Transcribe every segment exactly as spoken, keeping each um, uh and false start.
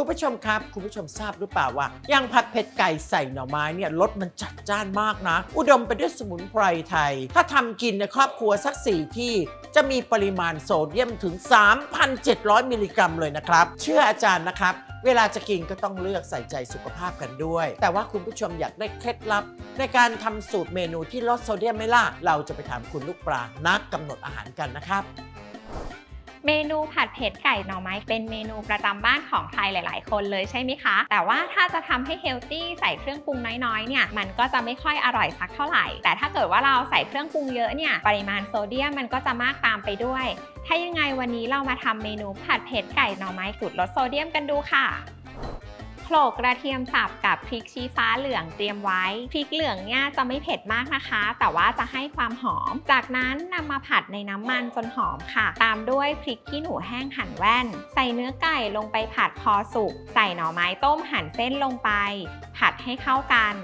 คุณผู้ชมครับคุณผู้ชมทราบหรือเปล่าว่าอย่างผัดเผ็ดไก่ใส่หน่อไม้เนี่ยรสมันจัดจ้านมากนะอุดมไปด้วยสมุนไพรไทยถ้าทำกินในครอบครัวสักสี่ที่จะมีปริมาณโซเดียมถึง สามพันเจ็ดร้อย มิลลิกรัมเลยนะครับเชื่ออาจารย์นะครับเวลาจะกินก็ต้องเลือกใส่ใจสุขภาพกันด้วยแต่ว่าคุณผู้ชมอยากได้เคล็ดลับในการทำสูตรเมนูที่ลดโซเดียมไหมล่ะเราจะไปถามคุณลูกปลานักกำหนดอาหารกันนะครับเมนูผัดเผ็ดไก่หน่อไม้เป็นเมนูประจำบ้านของใครหลายๆคนเลยใช่ไหมคะแต่ว่าถ้าจะทำให้เฮลตี้ใส่เครื่องปรุงน้อยๆเนี่ยมันก็จะไม่ค่อยอร่อยสักเท่าไหร่แต่ถ้าเกิดว่าเราใส่เครื่องปรุงเยอะเนี่ยปริมาณโซเดียมมันก็จะมากตามไปด้วยถ้ายังไงวันนี้เรามาทำเมนูผัดเผ็ดไก่หน่อไม้สูตรลดโซเดียมกันดูค่ะโขลกกระเทียมสับกับพริกชี้ฟ้าเหลืองเตรียมไว้พริกเหลืองเนี่ยจะไม่เผ็ดมากนะคะแต่ว่าจะให้ความหอมจากนั้นนำมาผัดในน้ำมันจนหอมค่ะตามด้วยพริกขี้หนูแห้งหั่นแว่นใส่เนื้อไก่ลงไปผัดพอสุกใส่หน่อไม้ต้มหั่นเส้นลงไปผัดให้เข้ากัน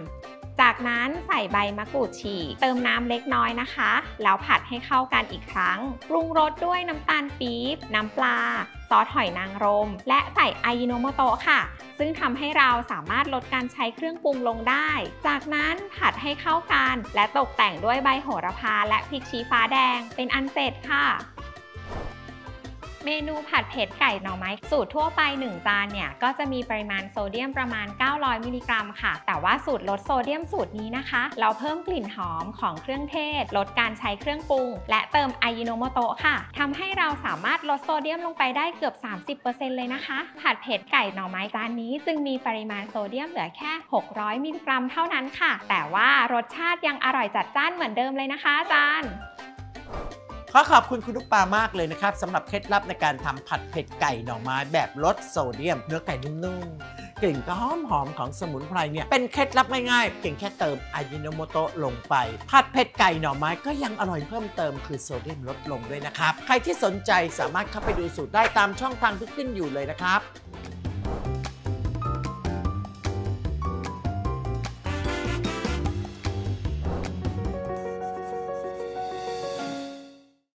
จากนั้นใส่ใบมะกรูดฉีกเติมน้ำเล็กน้อยนะคะแล้วผัดให้เข้ากันอีกครั้งปรุงรสด้วยน้ำตาลปี๊บน้ำปลาซอสหอยนางรมและใส่อายิโนโมโตะค่ะซึ่งทำให้เราสามารถลดการใช้เครื่องปรุงลงได้จากนั้นผัดให้เข้ากันและตกแต่งด้วยใบโหระพาและพริกชี้ฟ้าแดงเป็นอันเสร็จค่ะเมนูผัดเผ็ดไก่หน่อไม้สูตรทั่วไปหนึ่งจานเนี่ยก็จะมีปริมาณโซเดียมประมาณเก้าร้อยมิลลิกรัมค่ะแต่ว่าสูตรลดโซเดียมสูตรนี้นะคะเราเพิ่มกลิ่นหอมของเครื่องเทศลดการใช้เครื่องปรุงและเติมอายิโนโมโตะค่ะทำให้เราสามารถลดโซเดียมลงไปได้เกือบ สามสิบเปอร์เซ็นต์ เลยนะคะผัดเผ็ดไก่หน่อไม้จานนี้จึงมีปริมาณโซเดียมเหลือแค่หกร้อยมิลลิกรัมเท่านั้นค่ะแต่ว่ารสชาติยังอร่อยจัดจ้านเหมือนเดิมเลยนะคะอาจารย์ขอขอบคุณคุณลูกปลามากเลยนะครับสำหรับเคล็ดลับในการทำผัดเผ็ดไก่หน่อไม้แบบลดโซเดียมเนื้อไก่นุ่มๆกลิ่นก็หอมๆของสมุนไพรเนี่ยเป็นเคล็ดลับง่ายๆเพียงแค่เติมอายิโนโมโตะลงไปผัดเผ็ดไก่หน่อไม้ก็ยังอร่อยเพิ่มเติมคือโซเดียมลดลงด้วยนะครับใครที่สนใจสามารถเข้าไปดูสูตรได้ตามช่องทางที่ขึ้นอยู่เลยนะครับ